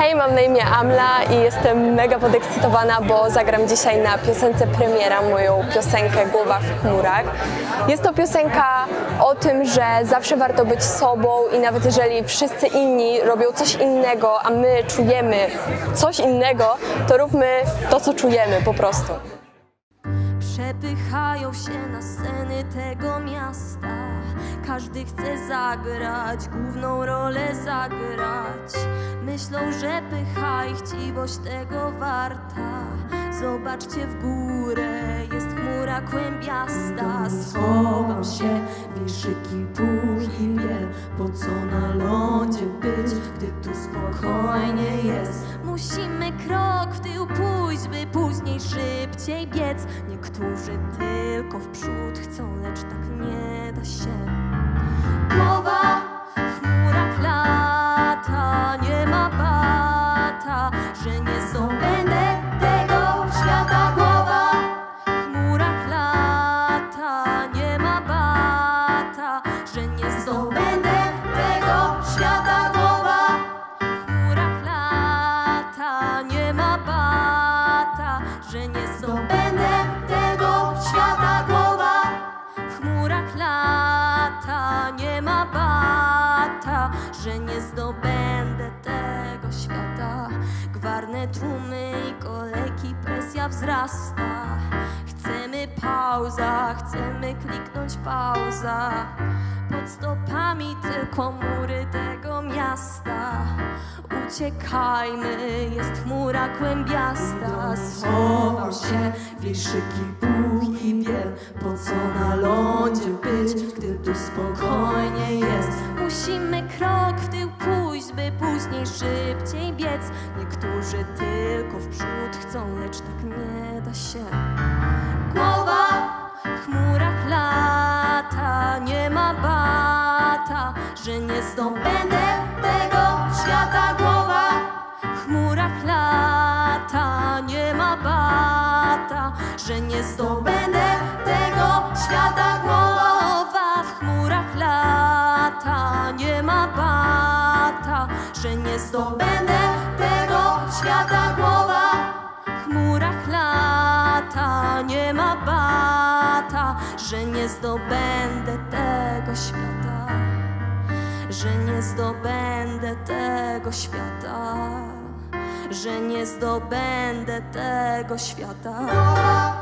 Hej, mam na imię Amla i jestem mega podekscytowana, bo zagram dzisiaj na piosence premiera moją piosenkę Głowa w chmurach. Jest to piosenka o tym, że zawsze warto być sobą i nawet jeżeli wszyscy inni robią coś innego, a my czujemy coś innego, to róbmy to, co czujemy po prostu. Przepychają się na sceny tego miasta. Każdy chce zagrać, główną rolę zagrać. Myślą, że pycha i chciwość tego warta. Zobaczcie w górę, jest chmura kłębiasta. Schowam się, wierszyki później, po co na lądzie być, gdy tu spokojnie jest. Musimy krok w tył pójść, by później szybciej biec. Niektórzy tylko w przód chcą, lecz tak nie da się. Głowa w chmurach lata, nie ma bata, że nie zdobędę tego świata. Głowa w chmurach lata, nie ma bata, że nie zdobędę tego świata. Głowa w chmurach lata, nie ma bata, że nie zdobędę tego świata. Głowa w chmurach lata, nie ma bata, że nie zdobędę tego świata. Gwarne tłumy i kolejki, presja wzrasta. Chcemy pauza, chcemy kliknąć pauza. Pod stopami tylko mury tego miasta. Uciekajmy, jest chmura kłębiasta. Schowam się, wierszyki Bóg i wie, po co na lądzie być, gdy tu spokojnie jest. Musimy krok w tył pójść, by później szybciej biec. Niektórzy tylko w przód chcą, lecz tak nie da się. Głowa w chmurach lata, nie ma bata, że nie zdobędę tego świata. Głowa w chmurach lata, nie ma bata, że nie zdobędę tego świata. Głowa w chmurach lata, nie ma bata, że nie zdobędę tego świata. Głowa w chmurach lata, nie ma bata, że nie zdobędę tego świata, że nie zdobędę tego świata, że nie zdobędę tego świata.